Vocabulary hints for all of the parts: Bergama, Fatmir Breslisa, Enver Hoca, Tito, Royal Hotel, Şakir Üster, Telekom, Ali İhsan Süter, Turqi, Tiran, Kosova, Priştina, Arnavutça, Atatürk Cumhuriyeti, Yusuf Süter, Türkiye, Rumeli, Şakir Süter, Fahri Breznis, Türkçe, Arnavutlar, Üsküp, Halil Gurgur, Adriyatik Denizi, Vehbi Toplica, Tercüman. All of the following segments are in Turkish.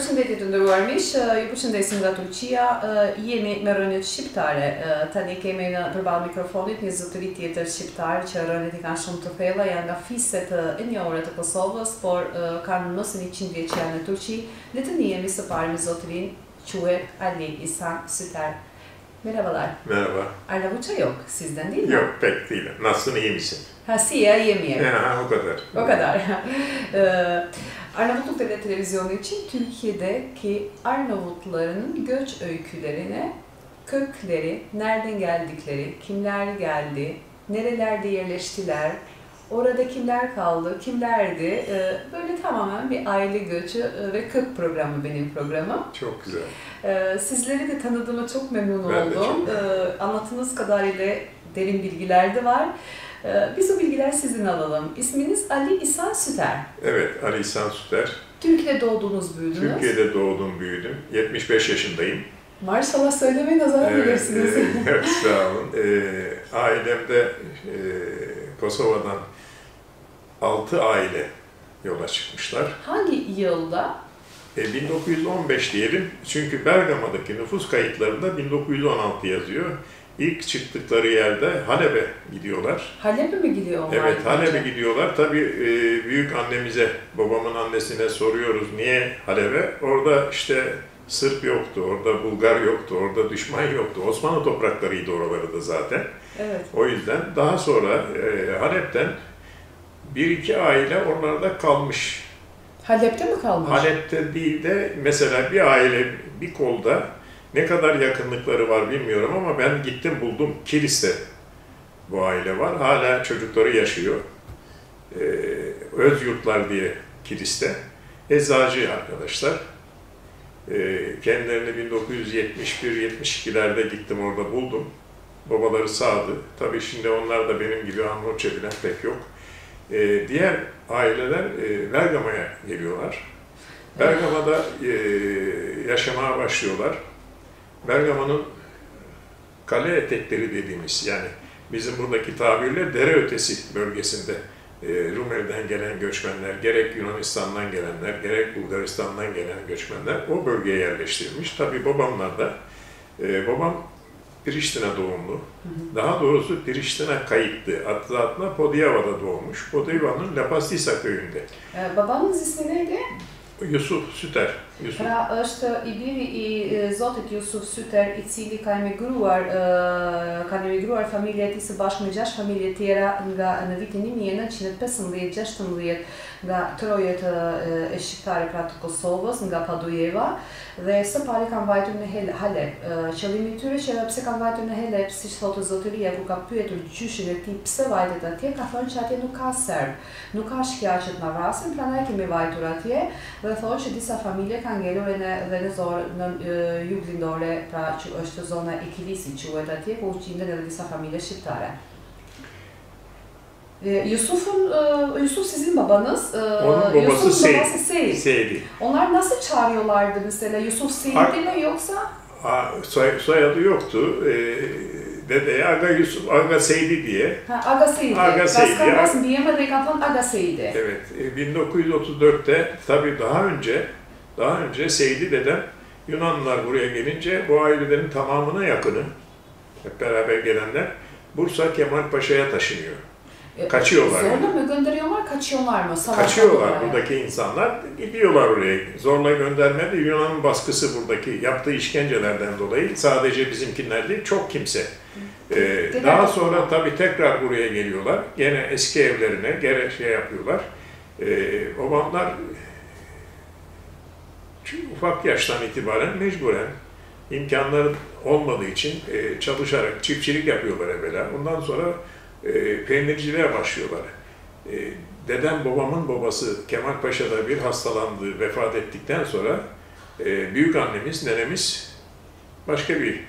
Përshëndetje të nderuar miq, ju përshëndesim nga Turqia. Jemi me rënjet shqiptare. Tani kemi në përballë mikrofonit një zotëri tjetër shqiptar që rënjet i kanë shumë të thella, janë nga fiset e njohura të Kosovës, por kanë më se 100 vjet që janë në Turqi. Ne tani jemi së pari me zotërin, quhet Ali İhsan Süter. Merhabalar. Merhaba. Arnavutça yok, sizden değil mi? Yok, pek değilim. Nasılsın, iyi misin? Ha, siya, yemeyeyim. O kadar. O kadar. Arnavutluk Devlet Televizyonu için Türkiye'deki Arnavutların göç öykülerine kökleri, nereden geldikleri, kimler geldi, nerelerde yerleştiler, orada kimler kaldı, kimlerdi, böyle tamamen bir aile göçü ve kök programı benim programım. Çok güzel. Sizleri de tanıdığıma çok memnun oldum. Anlatınız kadarıyla derin bilgiler de var. Biz o bilgiler sizin alalım. İsminiz Ali İhsan Süter. Evet, Ali İhsan Süter. Türkiye'de doğdunuz, büyüdünüz. Türkiye'de doğdum, büyüdüm. 75 yaşındayım. Maşallah, söylemeyi nazar bilirsiniz. Evet, sağ olun. Ailemde Kosova'dan 6 aile yola çıkmışlar. Hangi yılda? 1915 diyelim. Çünkü Bergama'daki nüfus kayıtlarında 1916 yazıyor. İlk çıktıkları yerde Halep'e gidiyorlar. Halep'e mi gidiyorlar? Evet, Halep'e gidiyorlar. Tabii büyük annemize, babamın annesine soruyoruz niye Halep'e? Orada işte Sırp yoktu, orada Bulgar yoktu, orada düşman yoktu. Osmanlı topraklarıydı oraları da zaten. Evet. O yüzden daha sonra Halep'ten bir iki aile oralarda kalmış. Halep'te mi kalmış? Halep'te değil de mesela bir aile bir kolda. Ne kadar yakınlıkları var bilmiyorum ama ben gittim buldum. Kilis'te bu aile var. Hala çocukları yaşıyor. Özyurtlar diye Kilis'te. Eczacı arkadaşlar. Kendilerini 1971-72'lerde gittim orada buldum. Babaları sağdı. Tabii şimdi onlar da benim gibi Arnavutça bilen pek yok. Diğer aileler Bergama'ya geliyorlar. Bergama'da yaşamaya başlıyorlar. Bergama'nın kale etekleri dediğimiz, yani bizim buradaki tabirle dere ötesi bölgesinde Rumeli'den gelen göçmenler, gerek Yunanistan'dan gelenler, gerek Bulgaristan'dan gelen göçmenler o bölgeye yerleştirilmiş. Tabii babamlar da, babam Priştine doğumlu, daha doğrusu Priştine kayıtlı. Adına Podijava'da doğmuş, Podijava'nın Lapastisa köyünde. Babanız ismi neydi? Yusuf Süter. Pra është i biri i Zotit Yusuf Süter, i cili ka emigruar familja e tij së bashku me 6 familje tjera në vitin 1915-16 nga trojet e shqiptare pra të Kosovës, nga Padujeva, dhe së pari kanë vajtur në Halep. Qëllimi i tyre që pse kanë vajtur në Halep, siç thotë zotëria kur ka pyetur gjyshin e tij pse vajtet atje, ka thënë që atje nuk ka serb, nuk ka shkaqe të marrasin, prandaj kemi vajtur atje dhe thonë që disa familje kanë ngelur edhe në jug lindore, pra që është zona e Kilisi quhet atje, ku uqinden edhe disa familje shqiptare. Yusuf sizin babanız. Onun babası Seydi. Onlar nasıl çağırıyorlardı mesela? Yusuf Seydi mi yoksa? Soyadı yoktu. Dedeye Aga Yusuf, Aga Seydi diye. Ha, Aga Seydi. Aga Seydi. Gaskarnas biyemedik atan Aga Seydi. Evet, 1934'te tabii daha önce Seydi dedem Yunanlılar buraya gelince bu ailelerin tamamına yakını, hep beraber gelenler Bursa Kemalpaşa'ya taşınıyor. Kaçıyorlar. Zorla mı gönderiyorlar, kaçıyorlar mı? Kaçıyorlar buradaki insanlar, gidiyorlar oraya. Zorla göndermedi. Yunan'ın baskısı buradaki yaptığı işkencelerden dolayı sadece bizimkiler değil, çok kimse. Daha sonra tabii tekrar buraya geliyorlar. Gene eski evlerine gene şey yapıyorlar. Babamlar ufak yaştan itibaren mecburen imkanları olmadığı için çalışarak çiftçilik yapıyorlar evvela. Ondan sonra peynirciliğe başlıyorlar. Dedem babamın babası Kemalpaşa'da bir hastalandı, vefat ettikten sonra büyük annemiz, nenemiz başka bir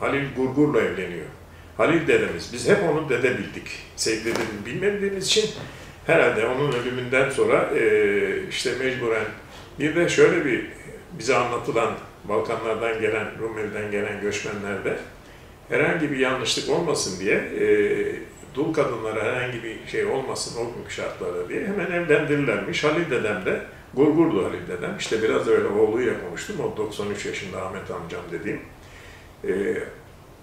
Halil Gurgur'la evleniyor. Halil dedemiz, biz hep onu dede bildik. Sevgili dedemi bilmediğimiz için herhalde onun ölümünden sonra işte mecburen bir de şöyle bir bize anlatılan Balkanlardan gelen, Rumeli'den gelen göçmenlerde herhangi bir yanlışlık olmasın diye dul kadınlara herhangi bir şey olmasın o günkü şartlarda diye hemen evlendirirlermiş. Halil dedem de Gurgurlu Ali dedem, işte biraz öyle oğluyla konuştum, o 93 yaşında Ahmet amcam dediğim.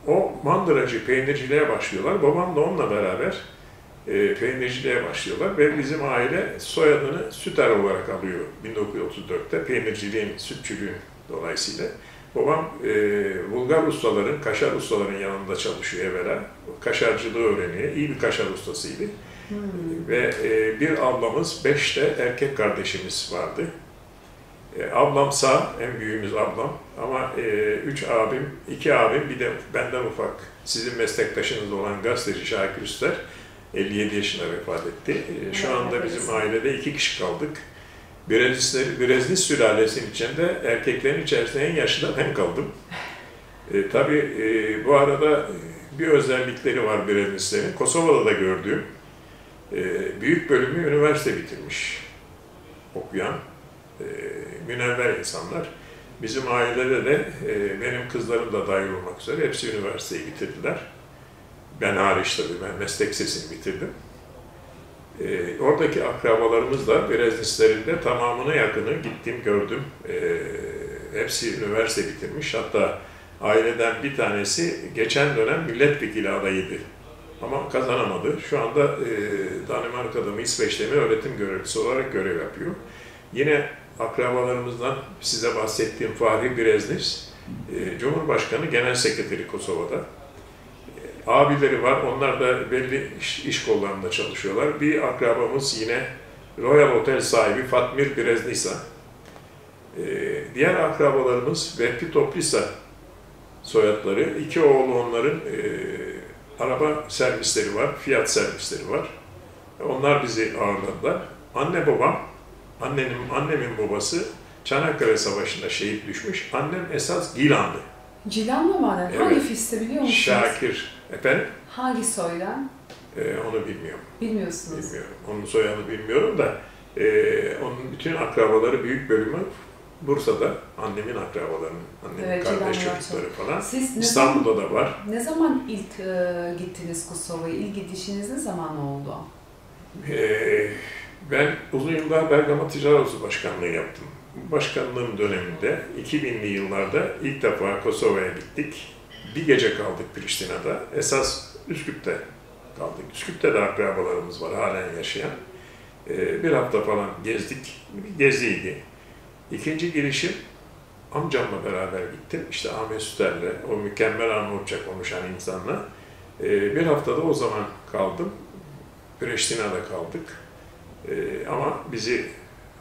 O mandıracı, peynirciliğe başlıyorlar, babam da onunla beraber peynirciliğe başlıyorlar ve bizim aile soyadını Süter olarak alıyor 1934'te, peynirciliğin, sütçülüğün dolayısıyla. Babam Bulgar ustaların, kaşar ustaların yanında çalışıyor evvela. Kaşarcılığı öğreniyor, iyi bir kaşar ustasıydı. Hmm. Ve bir ablamız, 5 de erkek kardeşimiz vardı. Ablam sağ, en büyüğümüz ablam ama 3 abim, 2 abim, bir de benden ufak, sizin meslektaşınız olan gazeteci Şakir Üster, 57 yaşında vefat etti. Şu anda bizim ailede 2 kişi kaldık. Breznis sülalesinin içinde erkeklerin içerisinde en yaşlıdan ben kaldım. Tabii bu arada bir özellikleri var Breznislerin. Kosova'da da gördüğüm, büyük bölümü üniversite bitirmiş okuyan münevver insanlar. Bizim ailede de benim kızlarım da dahil olmak üzere hepsi üniversiteyi bitirdiler. Ben hariç tabii, ben meslek sesini bitirdim. Oradaki akrabalarımız da Breznislerin de tamamına yakını gittim gördüm. Hepsi üniversite bitirmiş. Hatta aileden bir tanesi geçen dönem milletvekili adayıydı. Ama kazanamadı. Şu anda Danimarka'da mı İsveç'te mi öğretim görevlisi olarak görev yapıyor. Yine akrabalarımızdan size bahsettiğim Fahri Breznis, Cumhurbaşkanı Genel Sekreteri Kosova'da. Abileri var, onlar da belli iş kollarında çalışıyorlar. Bir akrabamız yine Royal Hotel sahibi Fatmir Breslisa. Diğer akrabalarımız Vehbi Toplica soyadları. 2 oğlu onların araba servisleri var, Fiat servisleri var. Onlar bizi ağırladılar. Anne babam, annemin babası Çanakkale Savaşı'nda şehit düşmüş. Annem esas Gilanlı. Cilan mı var? Evet. Hangi fiste biliyor musunuz? Şakir. Efendim? Hangi soydan? Onu bilmiyorum. Bilmiyorsunuz. Bilmiyorum. Onun soyadını bilmiyorum da onun bütün akrabaları büyük bölümü Bursa'da, annemin akrabalarının, annemin evet, kardeş çocukları falan. Siz İstanbul'da da var. Ne zaman ilk gittiniz Kosova'ya? İlk gidişiniz ne zaman oldu? Ben uzun yıllar Bergama Ticaret Odası Başkanlığı yaptım. Başkanlığım döneminde 2000'li yıllarda ilk defa Kosova'ya gittik. Bir gece kaldık Priştina'da. Esas Üsküp'te kaldık. Üsküp'te de akrabalarımız var halen yaşayan. Bir hafta falan gezdik. Bir geziydi. İkinci girişim amcamla beraber gittim. İşte Ahmet Süter'le, o mükemmel Arnavutça konuşan insanla. Bir haftada o zaman kaldım. Priştina'da kaldık. Ama bizi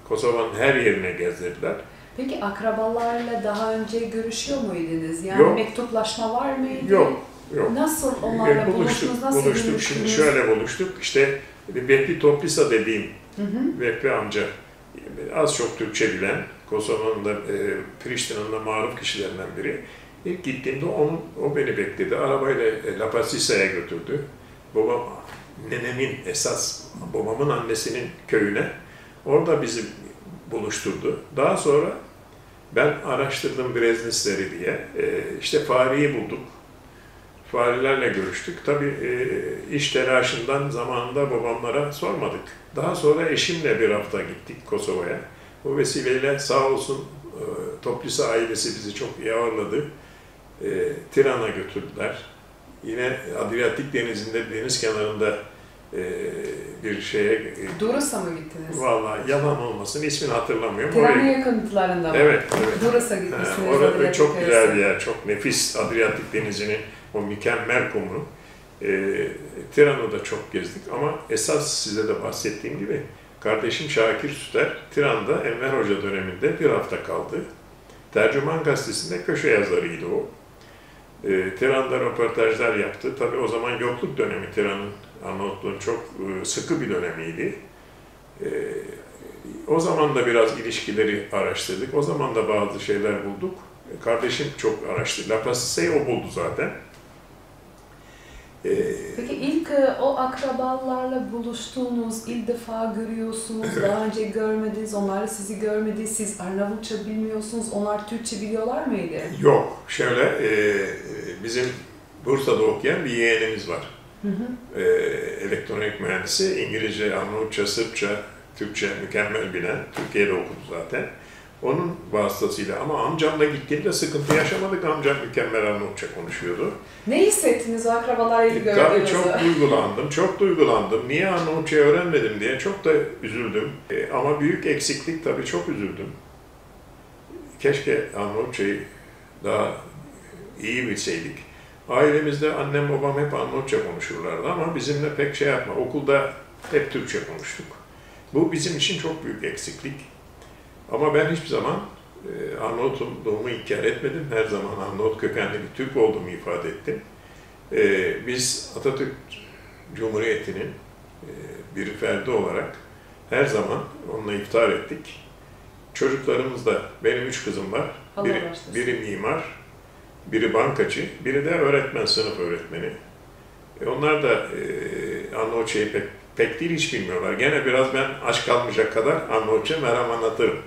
Kosova'nın her yerine gezdirdiler. Peki akrabalarla daha önce görüşüyor muydunuz? Yani yok. Mektuplaşma var mıydı? Yok, yok. Nasıl onlarla buluştunuz? Nasıl buluştuk? Şimdi şöyle buluştuk. İşte Vehbi Toplica dediğim Vehbi amca, az çok Türkçe bilen, Kosova'nın da Priştina'nın da maruf kişilerinden biri. İlk gittiğimde o beni bekledi. Arabayla Lapasisa'ya götürdü. Babam, nenemin esas babamın annesinin köyüne. Orada bizi buluşturdu. Daha sonra ben araştırdım Breznisleri diye. İşte Fahri'yi bulduk. Fahrilerle görüştük. Tabii iş telaşından zamanında babamlara sormadık. Daha sonra eşimle bir hafta gittik Kosova'ya. Bu vesileyle sağ olsun Toplica ailesi bizi çok iyi ağırladı. Tiran'a götürdüler. Yine Adriyatik Denizi'nde, deniz kenarında bir şeye... Duras'a mı gittiniz? Vallahi yalan olmasın, ismini hatırlamıyorum. Tirana yakınlarında mı? Evet, evet. Duras'a gitmişsiniz. Orada çok güzel bir yer, çok nefis. Adriyatik Denizi'nin o mükemmel kumu. Tirana'da çok gezdik ama esas size de bahsettiğim gibi kardeşim Şakir Süter, Tiran'da Enver Hoca döneminde bir hafta kaldı. Tercüman gazetesinde köşe yazarıydı o. Tiran'da röportajlar yaptı. Tabii o zaman yokluk dönemi Tiran'ın, Arnavutluğun çok sıkı bir dönemiydi. O zaman da biraz ilişkileri araştırdık. O zaman da bazı şeyler bulduk. Kardeşim çok araştırdı. Lapasisa'yı o buldu zaten. Peki ilk o akrabalarla buluştuğunuz, ilk defa görüyorsunuz, daha önce görmediniz, onlar sizi görmedi, siz Arnavutça bilmiyorsunuz, onlar Türkçe biliyorlar mıydı? Yok, şöyle bizim Bursa'da okuyan bir yeğenimiz var. Elektronik mühendisi, İngilizce, Arnavutça, Sırpça, Türkçe mükemmel bilen, Türkiye'de okudu zaten. Onun vasıtasıyla, ama amcamla gittiğimde sıkıntı yaşamadık. Amcam mükemmel Arnavutça konuşuyordu. Ne hissettiniz o akrabalar gibi gördüğünüzü? Çok duygulandım. Niye Arnavutça öğrenmedim diye çok da üzüldüm. Ama büyük eksiklik tabii, çok üzüldüm. Keşke Arnavutçayı daha iyi bilseydik. Ailemizde annem babam hep Arnavutça konuşurlardı ama bizimle pek şey yapma. Okulda hep Türkçe konuştuk. Bu bizim için çok büyük eksiklik. Ama ben hiçbir zaman Arnavutluğumu inkar etmedim. Her zaman Arnavut kökenli bir Türk olduğumu ifade ettim. Biz Atatürk Cumhuriyeti'nin bir ferdi olarak her zaman onunla iftar ettik. Çocuklarımız da, benim 3 kızım var. Biri mimar, biri bankacı, biri de öğretmen, sınıf öğretmeni. Onlar da Arnavutçayı pek değil, hiç bilmiyorlar. Gene biraz ben aç kalmayacak kadar Arnavutça meram anlatırım.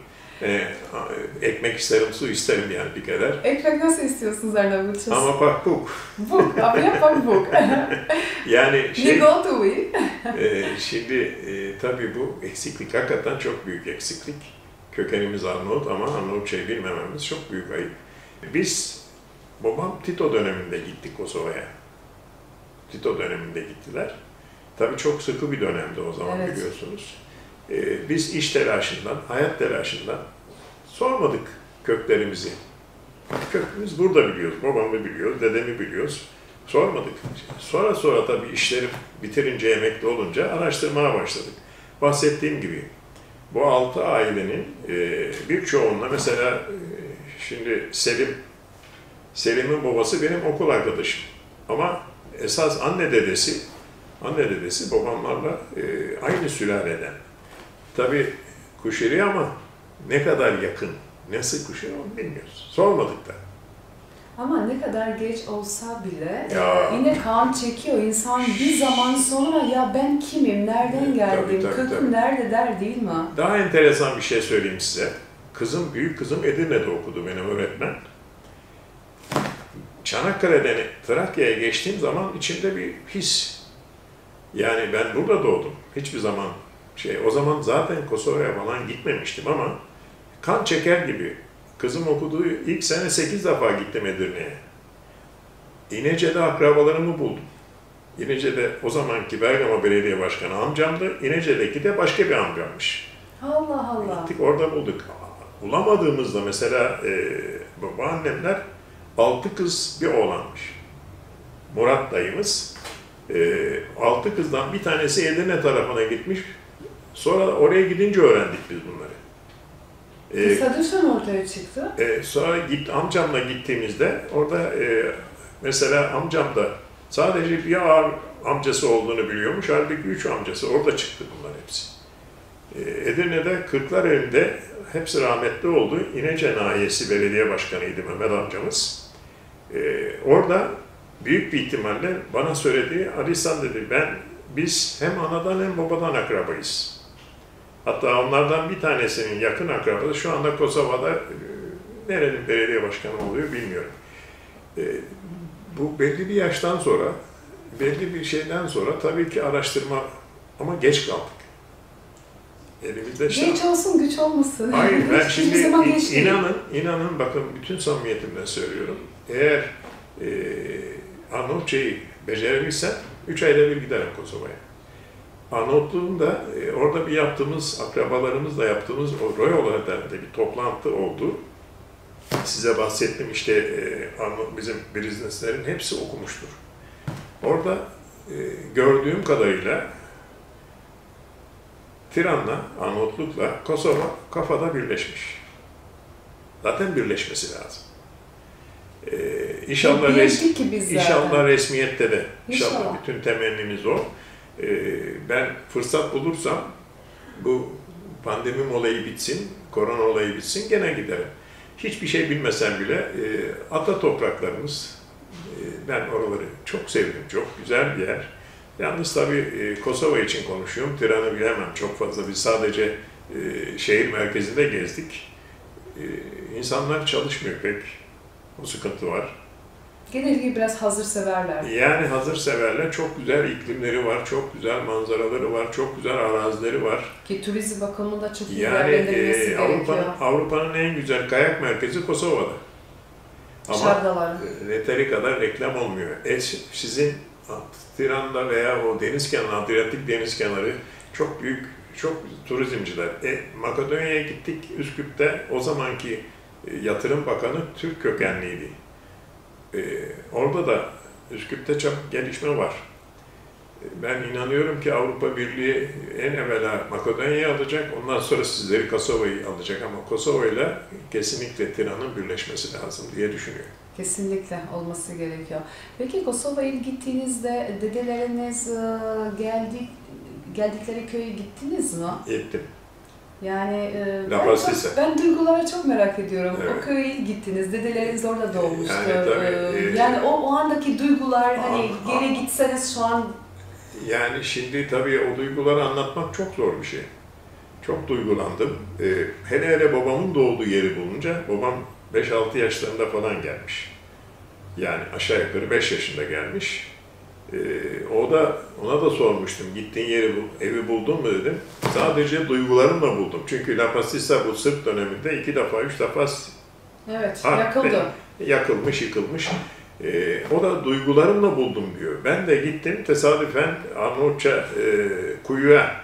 Ekmek isterim, su isterim yani bir kadar. Ekmek nasıl istiyorsunuz Arnavutçası? Ama bak buk. Buk, abiye bak buk. Yani tabii bu eksiklik hakikaten çok büyük eksiklik. Kökenimiz Arnavut ama Arnavutçayı bilmememiz çok büyük ayıp. Biz, babam Tito döneminde gittik Kosova'ya. Tito döneminde gittiler. Tabii çok sıkı bir dönemdi o zaman, evet, biliyorsunuz. Biz iş telaşından, hayat telaşından sormadık köklerimizi. Kökümüz burada biliyoruz, babamı biliyoruz, dedemi biliyoruz. Sormadık. Sonra tabii işleri bitirince, emekli olunca araştırmaya başladık. Bahsettiğim gibi bu 6 ailenin birçoğunla, mesela şimdi Selim'in babası benim okul arkadaşım. Ama esas anne dedesi babamlarla aynı sülaleden. Tabii Kuşeri ama ne kadar yakın, nasıl Kuşeri onu bilmiyoruz. Sormadık da. Ama ne kadar geç olsa bile ya, yine kan çekiyor. İnsan bir zaman sonra ya ben kimim, nereden geldim, köküm nerede der değil mi? Daha enteresan bir şey söyleyeyim size. Kızım, büyük kızım Edirne'de okudu benim öğretmen. Çanakkale'den Trakya'ya geçtiğim zaman içimde bir his. Yani ben burada doğdum. Hiçbir zaman o zaman zaten Kosova'ya falan gitmemiştim ama kan çeker gibi. Kızım okuduğu ilk sene 8 defa gittim Edirne'ye. İnece'de akrabalarımı buldum. İnece'de o zamanki Bergama Belediye Başkanı amcamdı. İnece'deki de başka bir amcammış. Allah Allah. Gittik, orada bulduk. Bulamadığımızda mesela babaannemler 6 kız bir oğlanmış. Murat dayımız 6 kızdan bir tanesi Edirne tarafına gitmiş. Sonra oraya gidince öğrendik biz bunları. Tesadüfen ortaya çıktı. Sonra amcamla gittiğimizde orada mesela amcam da sadece bir amcası olduğunu biliyormuş. Halbuki 3 amcası, orada çıktı bunlar hepsi. Edirne'de Kırklareli'nde hepsi rahmetli oldu. İnece Nahiyesi Belediye Başkanıydı Mehmet amcamız. Orada büyük bir ihtimalle bana söylediği, Ali İhsan dedi, biz hem anadan hem babadan akrabayız. Hatta onlardan bir tanesinin yakın akrabası şu anda Kosova'da nerenin belediye başkanı oluyor bilmiyorum. Bu belli bir yaştan sonra, belli bir şeyden sonra tabii ki araştırma, ama geç kaldık. Elimizde geç olsun güç olmasın. Hayır, ben şimdi inanın bakın, bütün samimiyetimle söylüyorum. Eğer Arnavutçayı becerebilsem 3 ayda bir giderim Kosova'ya. Arnavutluğunda orada bir yaptığımız, akrabalarımızla yaptığımız o Royal Hotel'de bir toplantı oldu. Size bahsettim işte, bizim Breznislerin hepsi okumuştur. Orada gördüğüm kadarıyla Tiran'la, Arnavutluk'la Kosova kafada birleşmiş. Zaten birleşmesi lazım. İnşallah resmiyette de. İnşallah bütün temennimiz o. Ben fırsat bulursam, bu pandemi olayı bitsin, korona olayı bitsin, gene giderim. Hiçbir şey bilmesem bile ata topraklarımız, ben oraları çok sevdim, çok güzel bir yer. Yalnız tabii Kosova için konuşuyorum, Tiran'ı bilemem çok fazla. Biz sadece şehir merkezinde gezdik. İnsanlar çalışmıyor pek, o sıkıntı var. Genellikle biraz hazır severler. Yani hazır severler. Çok güzel iklimleri var, çok güzel manzaraları var, çok güzel arazileri var. Ki Turizm Bakanlığı'nda çok iyi değerlendirilmesi gerekiyor. Avrupa'nın en güzel kayak merkezi Kosova'da. Ama Şardalar. Yeteri kadar reklam olmuyor. Sizin Tiran'da veya o deniz kenarı, Adriyatik deniz kenarı çok büyük, çok turizmciler. Makedonya'ya gittik, Üsküp'te o zamanki Yatırım Bakanı Türk kökenliydi. Orada da Üsküp'te çok gelişme var. Ben inanıyorum ki Avrupa Birliği en evvela Makedonya'yı alacak, ondan sonra sizleri Kosova'yı alacak ama Kosova'yla kesinlikle Tiran'ın birleşmesi lazım diye düşünüyorum. Kesinlikle olması gerekiyor. Peki Kosova'ya gittiğinizde dedeleriniz geldikleri köye gittiniz mi? Gittim. Yani ben duygulara çok merak ediyorum. Evet. O köye gittiniz, dedeleriniz orada doğmuştu. Yani, yani o andaki duygular, hani geri gitseniz şu an... Yani şimdi tabii o duyguları anlatmak çok zor bir şey. Çok duygulandım. Hele hele babamın doğduğu yeri bulunca, babam 5-6 yaşlarında falan gelmiş. Yani aşağı yukarı 5 yaşında gelmiş. Ona da sormuştum, gittiğin yeri, evi buldun mu dedim. Sadece duygularımla buldum. Çünkü La Pasisa bu Sırp döneminde 2 defa, 3 defa evet, yakıldı. Yakılmış, yıkılmış. O da duygularımla buldum diyor. Ben de gittim tesadüfen Arnavutça kuyuya,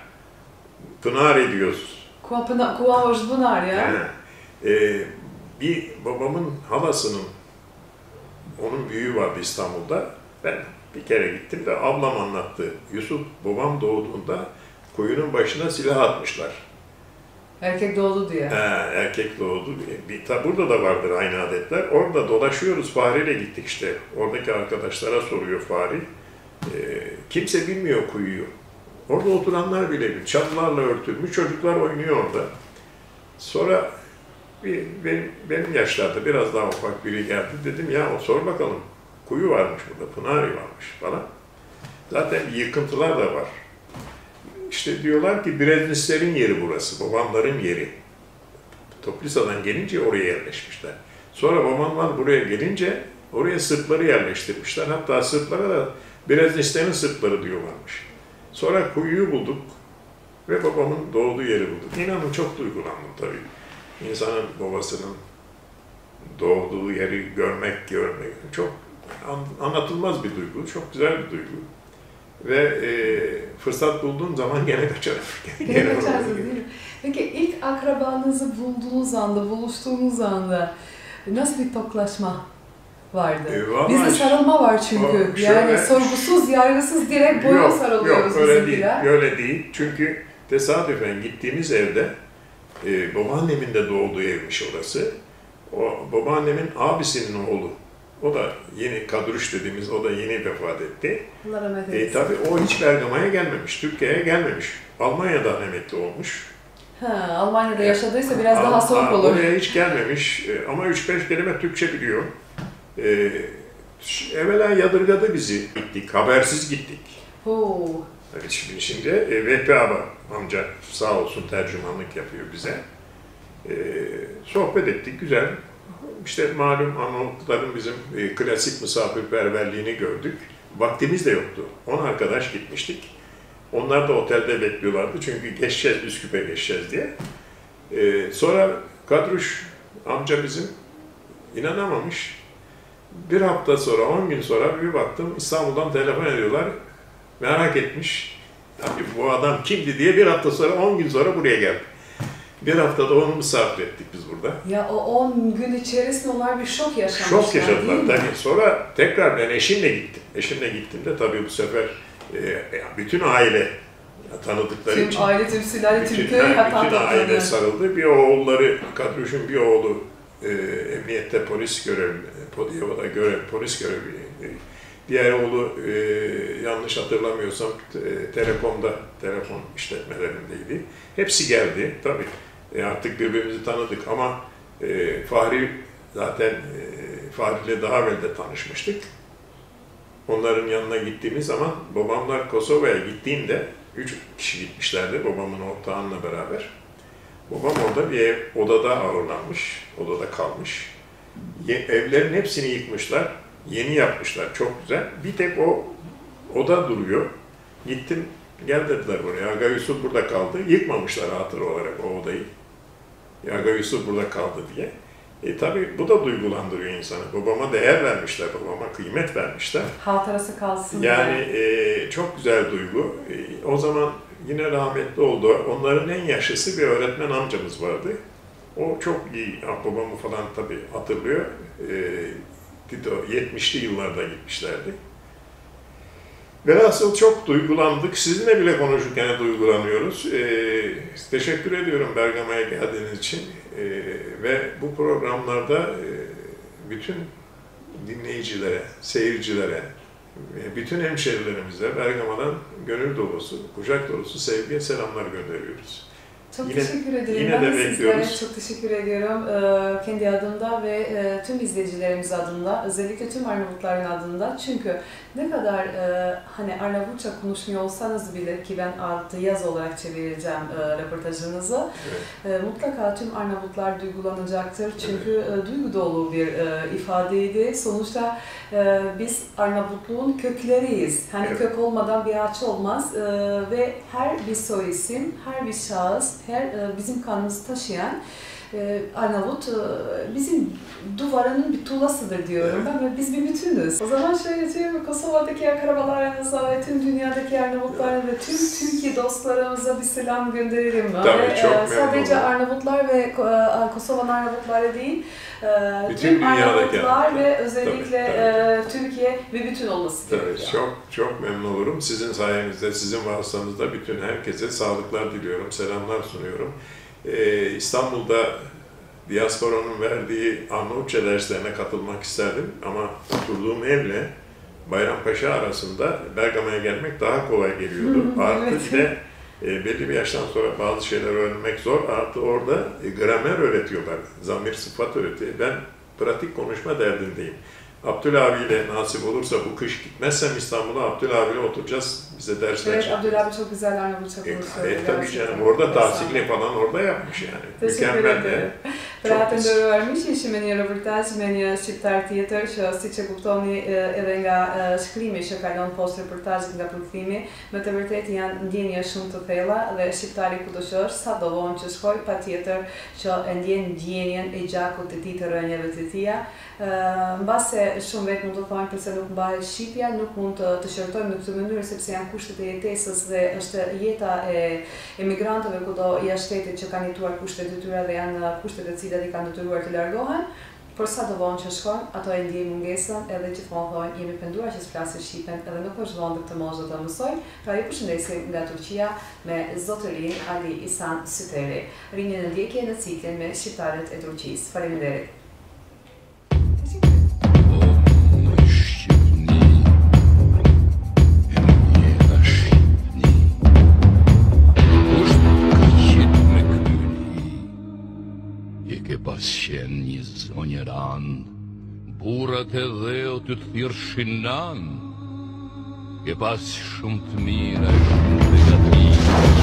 pınar ediyoruz. Kuva hoş pınar ya. Yani. Bir babamın halasının, onun büyüğü vardı İstanbul'da. Ben bir kere gittim de ablam anlattı. Yusuf, babam doğduğunda kuyunun başına silah atmışlar. Erkek doğdu diye. Erkek doğdu diye. Burada da vardır aynı adetler. Orada dolaşıyoruz, Fahri'yle gittik işte. Oradaki arkadaşlara soruyor Fahri. Kimse bilmiyor kuyuyu. Orada oturanlar bile bilmiyor. Çalılarla örtülmüş, çocuklar oynuyor orada. Sonra benim yaşlarda biraz daha ufak biri geldi. Dedim ya sor bakalım. Kuyu varmış burada, pınar varmış falan. Zaten yıkıntılar da var. İşte diyorlar ki Breznislerin yeri burası, babamların yeri. Toplisa'dan gelince oraya yerleşmişler. Sonra babamlar buraya gelince oraya Sırpları yerleştirmişler. Hatta Sırplara da Breznislerin Sırpları diyorlarmış. Sonra kuyuyu bulduk ve babamın doğduğu yeri bulduk. İnanın çok duygulandım tabii. İnsanın babasının doğduğu yeri görmek çok anlatılmaz bir duygu, çok güzel bir duygu. Ve fırsat bulduğum zaman gene kaçarım. Gene kaçarsınız değil mi? Peki ilk akrabanızı bulduğunuz anda, buluştuğunuz anda nasıl bir toklaşma vardı? Bizde sarılma var çünkü. Yani sorgusuz, yargısız direkt boyuna sarılıyoruz. Yok, öyle değil. Öyle değil. Çünkü tesadüfen gittiğimiz evde, babaannemin de doğduğu evmiş orası. O babaannemin abisinin oğlu. O da yeni Kadruş dediğimiz, o da yeni vefat etti. Tabii o hiç Bergama'ya gelmemiş, Türkiye'ye gelmemiş. Almanya'dan emekli olmuş. Ha, Almanya'da yaşadıysa biraz daha soğuk olur. Oraya hiç gelmemiş ama 3-5 kelime Türkçe biliyor. Evvela yadırgadı bizi. Gittik, habersiz gittik. Oo. Evet, şimdi Vehbi amca sağ olsun tercümanlık yapıyor bize. Sohbet ettik, güzel. İşte malum Arnavutların bizim klasik misafirperverliğini gördük. Vaktimiz de yoktu. 10 arkadaş gitmiştik. Onlar da otelde bekliyorlardı çünkü geçeceğiz, Üsküp'e geçeceğiz diye. Sonra Kadruş amca bizim inanamamış. Bir hafta sonra, 10 gün sonra bir baktım İstanbul'dan telefon ediyorlar. Merak etmiş. Tabii bu adam kimdi diye bir hafta sonra, 10 gün sonra buraya geldi. Bir haftada onu misafir ettik biz burada. Ya o 10 gün içerisinde onlar bir şok yaşamışlar. Şok yaşadılar tabii. Sonra tekrar ben eşimle gittim. Eşimle gittiğimde tabii bu sefer bütün aile tanıdıkları için. Tüm aile, tüm sülale, tüm köy hatta. Bütün aile sarıldı. Bir oğulları, Kadruş'un bir oğlu emniyette polis görevi, Podiyeva'da polis görevi. Diğer oğlu yanlış hatırlamıyorsam Telekom'da, telefon işletmelerindeydi. Hepsi geldi tabii. Artık birbirimizi tanıdık ama Fahri zaten Fahri'yle daha evvel de tanışmıştık. Onların yanına gittiğimiz zaman babamlar Kosova'ya gittiğinde 3 kişi gitmişlerdi babamın ortağınla beraber. Babam orada bir odada ağırlanmış, odada kalmış. Evlerin hepsini yıkmışlar. Yeni yapmışlar, çok güzel. Bir tek o oda duruyor. Gittim, gel dediler buraya. Aga Yusuf burada kaldı. Yıkmamışlar hatıra olarak o odayı. Aga Yusuf burada kaldı diye. Tabii bu da duygulandırıyor insanı. Babama değer vermişler, babama kıymet vermişler. Hatırası kalsın. Yani çok güzel duygu. O zaman yine rahmetli oldu. Onların en yaşlısı bir öğretmen amcamız vardı. O çok iyi, babamı falan tabii hatırlıyor. Tito, 70'li yıllarda gitmişlerdi. Velhasıl çok duygulandık. Sizinle bile konuşurken duygulanıyoruz. Teşekkür ediyorum Bergama'ya geldiğiniz için. Ve bu programlarda bütün dinleyicilere, seyircilere, bütün hemşehrilerimize Bergama'dan gönül dolusu, kucak dolusu sevgi, selamlar gönderiyoruz. Çok teşekkür ederim. Yine de bekliyoruz. Çok teşekkür ediyorum. Kendi adımda ve tüm izleyicilerimiz adına, özellikle tüm Arnavutların adına. Çünkü ne kadar hani Arnavutça konuşmuyor olsanız bile, ki ben artı yaz olarak çevireceğim röportajınızı, evet, mutlaka tüm Arnavutlar duygulanacaktır. Çünkü evet, duygu dolu bir ifadeydi. Sonuçta biz Arnavutluğun kökleriyiz. Hani evet, kök olmadan bir ağaç olmaz ve her bir soy isim, her bir şahıs, her bizim kanımızı taşıyan Arnavut bizim duvarının bir tuğlasıdır diyorum ben ve biz bir bütünüz. O zaman şöyle diyorum, Kosova'daki akrabalarımıza ve tüm dünyadaki Arnavutlara ve tüm Türkiye dostlarımıza bir selam gönderelim. Tabii, çok sadece Arnavutlar ve Kosova'nın Arnavutları değil, tüm Arnavutlar yani, ve özellikle tabii, Türkiye ve bütün olması gerekiyor. Çok çok memnun olurum. Sizin sayenizde, sizin vasıtanızda bütün herkese sağlıklar diliyorum, selamlar sunuyorum. İstanbul'da diasporanın verdiği Arnavutça derslerine katılmak isterdim ama oturduğum evle Bayrampaşa arasında Bergama'ya gelmek daha kolay geliyordu. Artık de belli bir yaştan sonra bazı şeyler öğrenmek zor. Artı orada gramer öğretiyorlar, zamir sıfat öğretiyor. Ben pratik konuşma derdindeyim. Abdül abiyle nasip olursa bu kış gitmezsem İstanbul'a, Abdül abiyle oturacağız, bize dersler. Evet, Abdül abi çok güzel Arnavutça konuşuyor. Tabii canım, orada tahsilini falan orada yapmış yani. Mükemmel de. Praten dörvermiş, işimeni röportaj, meni shqiptar tjetër që siç e kuptoni edhe nga shkrimi që ka lënë post reportazhin nga përkthimi, me të vërtetë janë ndjenja shumë të thella dhe shqiptari kudo që është, sado vonë që shkoj, patjetër që e ndjen ndjenjen e gjakut të tij të rënjeve të tija. Mbase shumë vet mund të thonë pse nuk mbahet shqipja, nuk mund të shërtojmë në këtë mënyrë sepse janë kushtet e jetesës dhe është jeta e emigrantëve kudo jashtë shtetit që kanë jetuar kushtet e tyre dhe janë kushtet e cilat i kanë detyruar të largohen, por sa do vonë që shkojnë, ato e ndjejnë mungesën edhe gjithmonë thonë jemi penduar që s'flasim shqipen edhe nuk është vonë këtë moshë do ta mësoj. Pra ju përshëndesim nga Turqia me zotërin Ali İhsan Süteri. Rini në ndjekje në ciklin me shqiptarët e Turqisë. Faleminderit. Pasjenjës o një ranë, burat e dheo të të thirë shinanë, ke pas shumë të mira, shumë të gati.